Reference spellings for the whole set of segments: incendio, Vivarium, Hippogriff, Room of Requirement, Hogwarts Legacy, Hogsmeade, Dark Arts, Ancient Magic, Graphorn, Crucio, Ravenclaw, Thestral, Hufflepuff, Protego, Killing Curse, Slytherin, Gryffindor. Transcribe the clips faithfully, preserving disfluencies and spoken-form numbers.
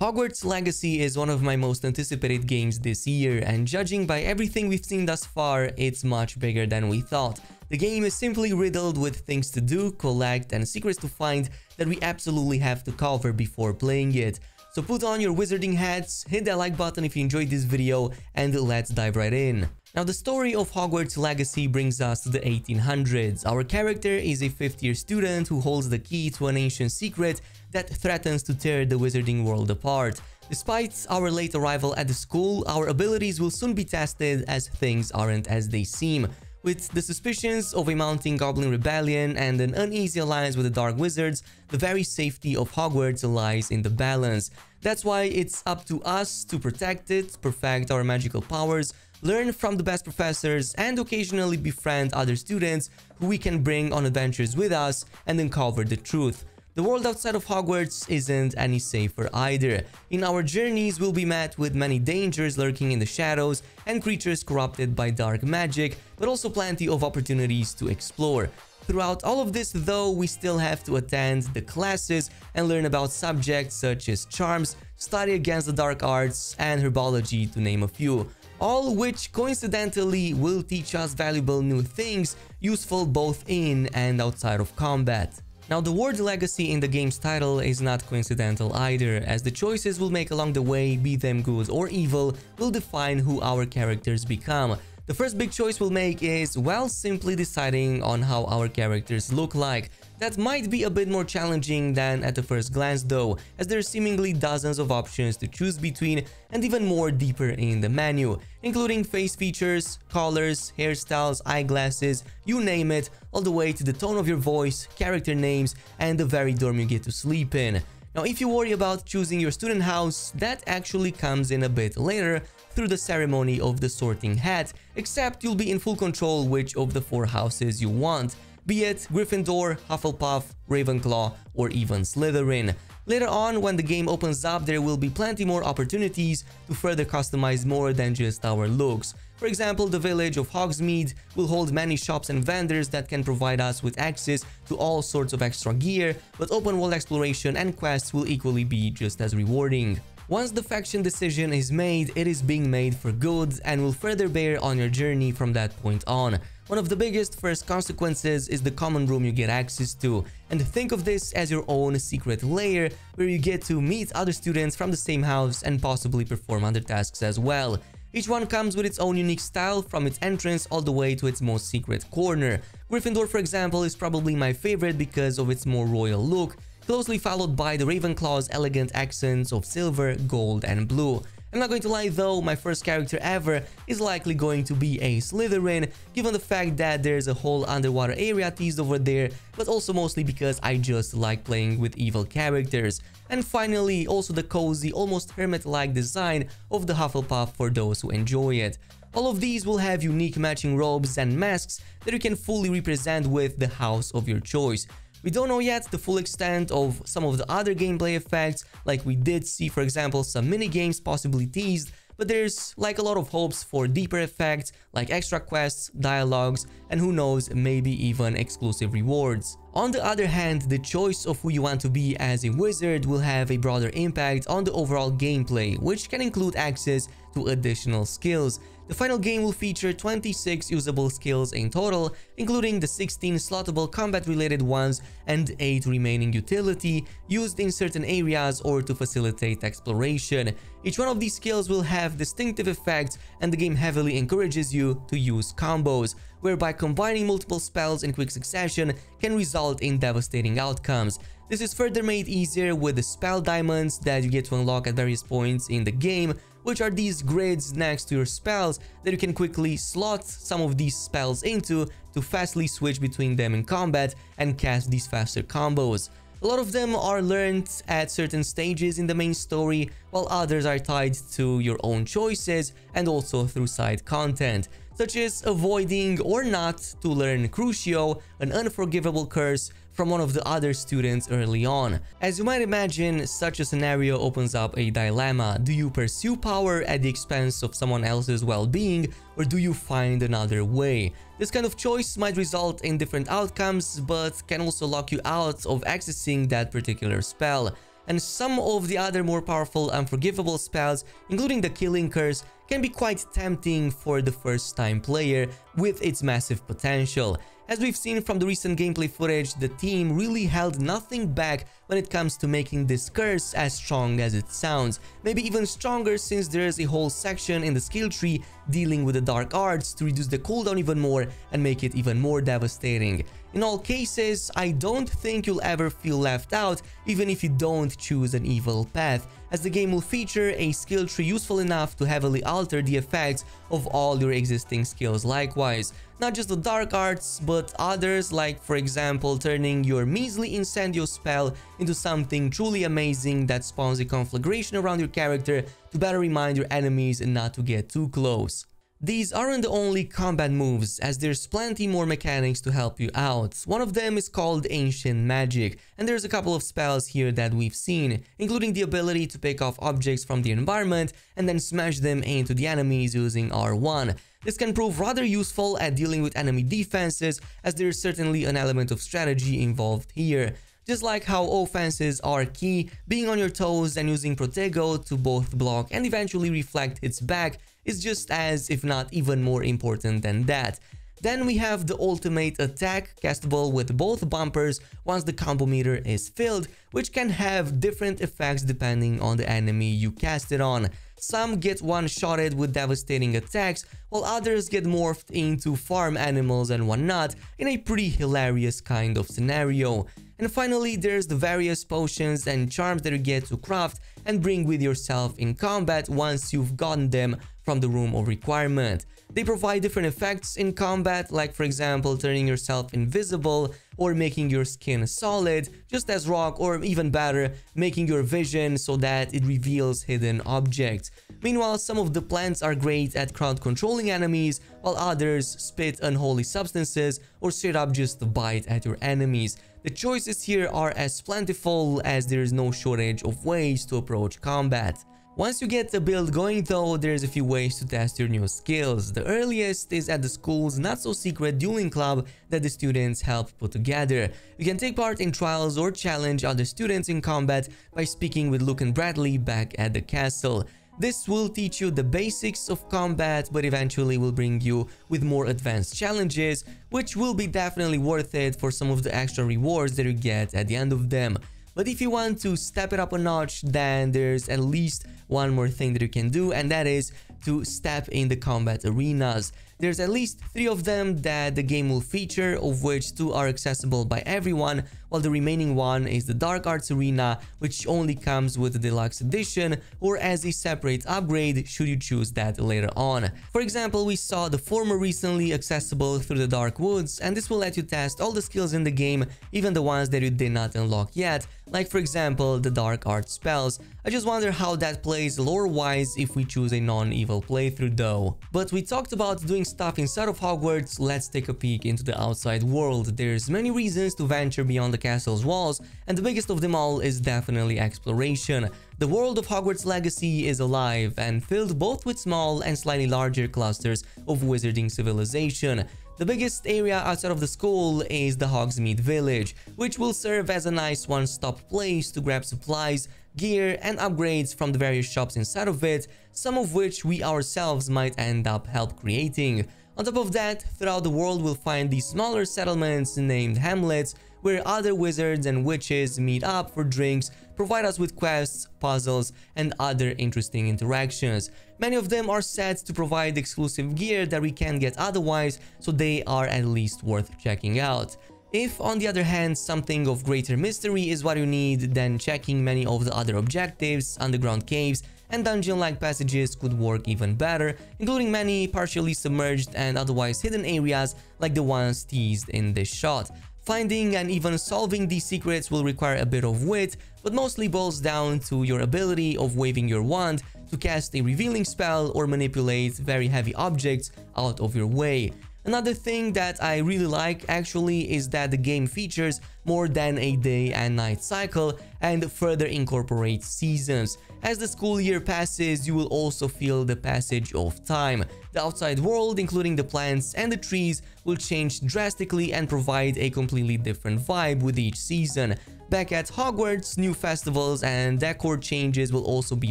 Hogwarts Legacy is one of my most anticipated games this year, and judging by everything we've seen thus far, it's much bigger than we thought. The game is simply riddled with things to do, collect, and secrets to find that we absolutely have to cover before playing it. So put on your wizarding hats, hit that like button if you enjoyed this video, and let's dive right in. Now, the story of Hogwarts Legacy brings us to the eighteen hundreds. Our character is a fifth-year student who holds the key to an ancient secret that threatens to tear the wizarding world apart. Despite our late arrival at the school, our abilities will soon be tested as things aren't as they seem. With the suspicions of a mounting goblin rebellion and an uneasy alliance with the Dark Wizards, the very safety of Hogwarts lies in the balance. That's why it's up to us to protect it, perfect our magical powers, learn from the best professors, and occasionally befriend other students who we can bring on adventures with us and uncover the truth. The world outside of Hogwarts isn't any safer either. In our journeys, we'll be met with many dangers lurking in the shadows and creatures corrupted by dark magic, but also plenty of opportunities to explore. Throughout all of this, though, we still have to attend the classes and learn about subjects such as charms, study against the dark arts, and herbology, to name a few. All which, coincidentally, will teach us valuable new things, useful both in and outside of combat. Now, the word legacy in the game's title is not coincidental either, as the choices we'll make along the way, be them good or evil, will define who our characters become. The first big choice we'll make is, well, simply deciding on how our characters look like. That might be a bit more challenging than at the first glance though, as there are seemingly dozens of options to choose between and even more deeper in the menu, including face features, colors, hairstyles, eyeglasses, you name it, all the way to the tone of your voice, character names, and the very dorm you get to sleep in. Now, if you worry about choosing your student house, that actually comes in a bit later through the ceremony of the sorting hat, except you'll be in full control which of the four houses you want, be it Gryffindor, Hufflepuff, Ravenclaw, or even Slytherin. Later on, when the game opens up, there will be plenty more opportunities to further customize more than just our looks. For example, the village of Hogsmeade will hold many shops and vendors that can provide us with access to all sorts of extra gear, but open world exploration and quests will equally be just as rewarding. Once the faction decision is made, it is being made for good and will further bear on your journey from that point on. One of the biggest first consequences is the common room you get access to, and think of this as your own secret lair where you get to meet other students from the same house and possibly perform other tasks as well. Each one comes with its own unique style, from its entrance all the way to its most secret corner. Gryffindor, for example, is probably my favorite because of its more royal look, closely followed by the Ravenclaw's elegant accents of silver, gold, and blue. I'm not going to lie though, my first character ever is likely going to be a Slytherin, given the fact that there's a whole underwater area teased over there, but also mostly because I just like playing with evil characters. And finally, also the cozy, almost hermit-like design of the Hufflepuff for those who enjoy it. All of these will have unique matching robes and masks that you can fully represent with the house of your choice. We don't know yet the full extent of some of the other gameplay effects, like we did see, for example, some minigames possibly teased, but there's like a lot of hopes for deeper effects, like extra quests, dialogues, and who knows, maybe even exclusive rewards. On the other hand, the choice of who you want to be as a wizard will have a broader impact on the overall gameplay, which can include access to additional skills. The final game will feature twenty-six usable skills in total, including the sixteen slottable combat-related ones and eight remaining utility, used in certain areas or to facilitate exploration. Each one of these skills will have distinctive effects, and the game heavily encourages you to use combos, whereby combining multiple spells in quick succession can result in devastating outcomes. This is further made easier with the spell diamonds that you get to unlock at various points in the game, which are these grids next to your spells that you can quickly slot some of these spells into to fastly switch between them in combat and cast these faster combos. A lot of them are learned at certain stages in the main story, while others are tied to your own choices and also through side content, such as avoiding or not to learn Crucio, an unforgivable curse from one of the other students early on. As you might imagine, such a scenario opens up a dilemma. Do you pursue power at the expense of someone else's well-being, or do you find another way? This kind of choice might result in different outcomes, but can also lock you out of accessing that particular spell. and some of the other more powerful unforgivable spells, including the Killing Curse, can be quite tempting for the first-time player with its massive potential. As we've seen from the recent gameplay footage, the team really held nothing back when it comes to making this curse as strong as it sounds, maybe even stronger since there is a whole section in the skill tree dealing with the dark arts to reduce the cooldown even more and make it even more devastating. In all cases, I don't think you'll ever feel left out, even if you don't choose an evil path, as the game will feature a skill tree useful enough to heavily alter the effects of all your existing skills likewise. Not just the dark arts, but others, like for example turning your measly incendio spell into something truly amazing that spawns a conflagration around your character to better remind your enemies not to get too close. These aren't the only combat moves, as there's plenty more mechanics to help you out. One of them is called Ancient Magic, and there's a couple of spells here that we've seen, including the ability to pick off objects from the environment and then smash them into the enemies using R one. This can prove rather useful at dealing with enemy defenses, as there's certainly an element of strategy involved here. Just like how offenses are key, being on your toes and using Protego to both block and eventually reflect its back is just as, if not even more important than that. Then we have the ultimate attack, castable with both bumpers once the combo meter is filled, which can have different effects depending on the enemy you cast it on. Some get one-shotted with devastating attacks, while others get morphed into farm animals and whatnot in a pretty hilarious kind of scenario. And finally, there's the various potions and charms that you get to craft and bring with yourself in combat once you've gotten them from the Room of Requirement. They provide different effects in combat, like for example turning yourself invisible or making your skin solid, just as rock, or even better, making your vision so that it reveals hidden objects. Meanwhile, some of the plants are great at crowd controlling enemies, while others spit unholy substances or straight up just bite at your enemies. The choices here are as plentiful as there is no shortage of ways to approach combat. Once you get the build going though, there's a few ways to test your new skills. The earliest is at the school's not-so-secret dueling club that the students help put together. You can take part in trials or challenge other students in combat by speaking with Luke and Bradley back at the castle. This will teach you the basics of combat, but eventually will bring you with more advanced challenges, which will be definitely worth it for some of the extra rewards that you get at the end of them. But if you want to step it up a notch, then there's at least one more thing that you can do, and that is to step in the combat arenas. There's at least three of them that the game will feature, of which two are accessible by everyone, while the remaining one is the Dark Arts Arena, which only comes with the Deluxe Edition or as a separate upgrade should you choose that later on. For example, we saw the former recently accessible through the Dark Woods, and this will let you test all the skills in the game, even the ones that you did not unlock yet, like for example the Dark Arts spells. I just wonder how that plays lore-wise if we choose a non-evil playthrough though. But we talked about doing stuff inside of Hogwarts, let's take a peek into the outside world. There's many reasons to venture beyond the castle's walls, and the biggest of them all is definitely exploration. The world of Hogwarts Legacy is alive and filled both with small and slightly larger clusters of wizarding civilization. The biggest area outside of the school is the Hogsmeade village, which will serve as a nice one-stop place to grab supplies, gear and upgrades from the various shops inside of it, some of which we ourselves might end up help creating. On top of that, throughout the world we'll find these smaller settlements named hamlets, where other wizards and witches meet up for drinks, provide us with quests, puzzles, and other interesting interactions. Many of them are set to provide exclusive gear that we can't get otherwise, so they are at least worth checking out. If, on the other hand, something of greater mystery is what you need, then checking many of the other objectives, underground caves, and dungeon-like passages could work even better, including many partially submerged and otherwise hidden areas like the ones teased in this shot. Finding and even solving these secrets will require a bit of wit, but mostly boils down to your ability of waving your wand to cast a revealing spell or manipulate very heavy objects out of your way. Another thing that I really like actually is that the game features more than a day and night cycle and further incorporates seasons. As the school year passes, you will also feel the passage of time. The outside world, including the plants and the trees, will change drastically and provide a completely different vibe with each season. Back at Hogwarts, new festivals and decor changes will also be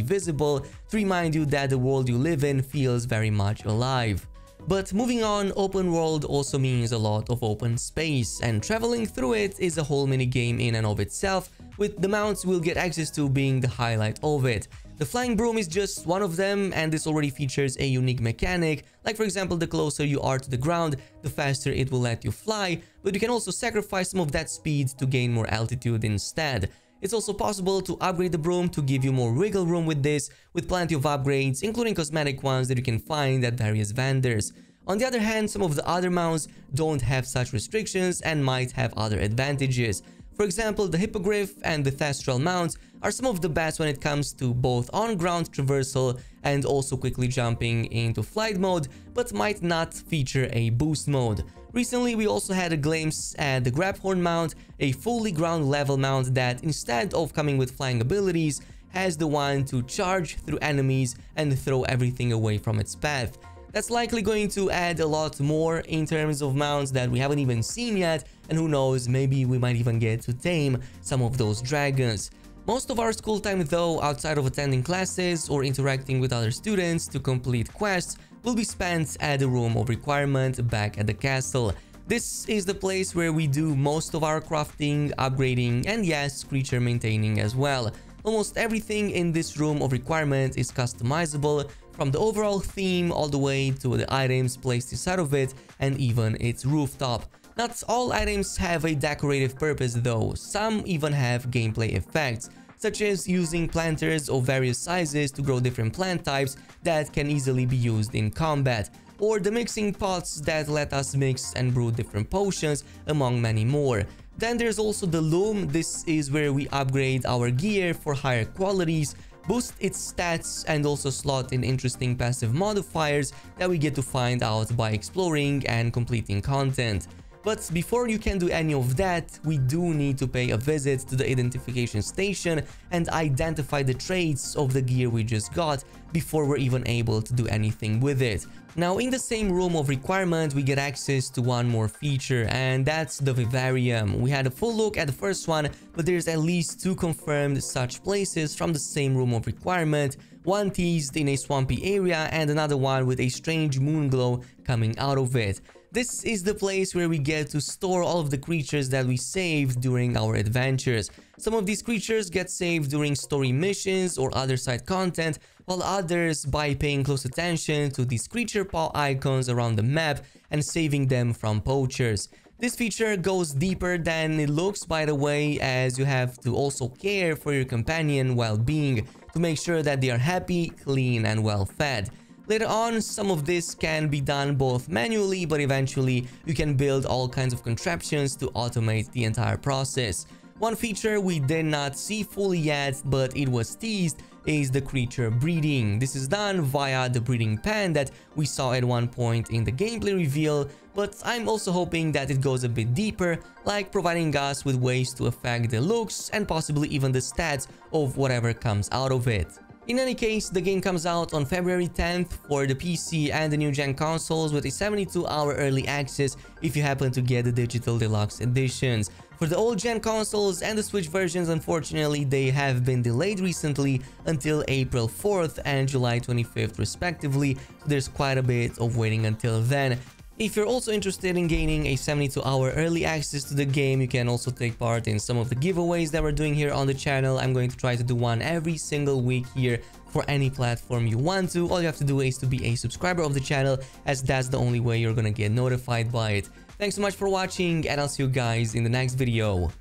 visible to remind you that the world you live in feels very much alive. But moving on, open world also means a lot of open space, and traveling through it is a whole minigame in and of itself, with the mounts we'll get access to being the highlight of it. The flying broom is just one of them, and this already features a unique mechanic, like for example the closer you are to the ground, the faster it will let you fly, but you can also sacrifice some of that speed to gain more altitude instead. It's also possible to upgrade the broom to give you more wiggle room with this, with plenty of upgrades, including cosmetic ones that you can find at various vendors. On the other hand, some of the other mounts don't have such restrictions and might have other advantages. For example, the Hippogriff and the Thestral mounts are some of the best when it comes to both on-ground traversal and also quickly jumping into flight mode, but might not feature a boost mode. Recently, we also had a glimpse at the Graphorn mount, a fully ground-level mount that, instead of coming with flying abilities, has the one to charge through enemies and throw everything away from its path. That's likely going to add a lot more in terms of mounts that we haven't even seen yet, and who knows, maybe we might even get to tame some of those dragons. Most of our school time though, outside of attending classes or interacting with other students to complete quests, will be spent at the Room of Requirement back at the castle. This is the place where we do most of our crafting, upgrading, and yes, creature maintaining as well. Almost everything in this Room of Requirement is customizable, from the overall theme all the way to the items placed inside of it and even its rooftop. Not all items have a decorative purpose though, some even have gameplay effects, such as using planters of various sizes to grow different plant types that can easily be used in combat, or the mixing pots that let us mix and brew different potions, among many more. Then there's also the loom. This is where we upgrade our gear for higher qualities, boost its stats, and also slot in interesting passive modifiers that we get to find out by exploring and completing content. But before you can do any of that, we do need to pay a visit to the identification station and identify the traits of the gear we just got before we're even able to do anything with it. Now, in the same Room of Requirement, we get access to one more feature, and that's the Vivarium. We had a full look at the first one, but there's at least two confirmed such places from the same Room of Requirement, one teased in a swampy area and another one with a strange moon glow coming out of it. This is the place where we get to store all of the creatures that we saved during our adventures. Some of these creatures get saved during story missions or other side content, while others, by paying close attention to these creature paw icons around the map and saving them from poachers. This feature goes deeper than it looks, by the way, as you have to also care for your companion well-being to make sure that they are happy, clean, and well-fed. Later on, some of this can be done both manually, but eventually you can build all kinds of contraptions to automate the entire process. One feature we did not see fully yet, but it was teased, is the creature breeding. This is done via the breeding pen that we saw at one point in the gameplay reveal, but I'm also hoping that it goes a bit deeper, like providing us with ways to affect the looks and possibly even the stats of whatever comes out of it. In any case, the game comes out on February tenth for the P C and the new-gen consoles with a seventy-two hour early access if you happen to get the digital deluxe editions. For the old-gen consoles and the Switch versions, unfortunately, they have been delayed recently until April fourth and July twenty-fifth respectively, so there's quite a bit of waiting until then. If you're also interested in gaining a seventy-two hour early access to the game, you can also take part in some of the giveaways that we're doing here on the channel. I'm going to try to do one every single week here for any platform you want to. All you have to do is to be a subscriber of the channel, as that's the only way you're gonna get notified by it. Thanks so much for watching, and I'll see you guys in the next video.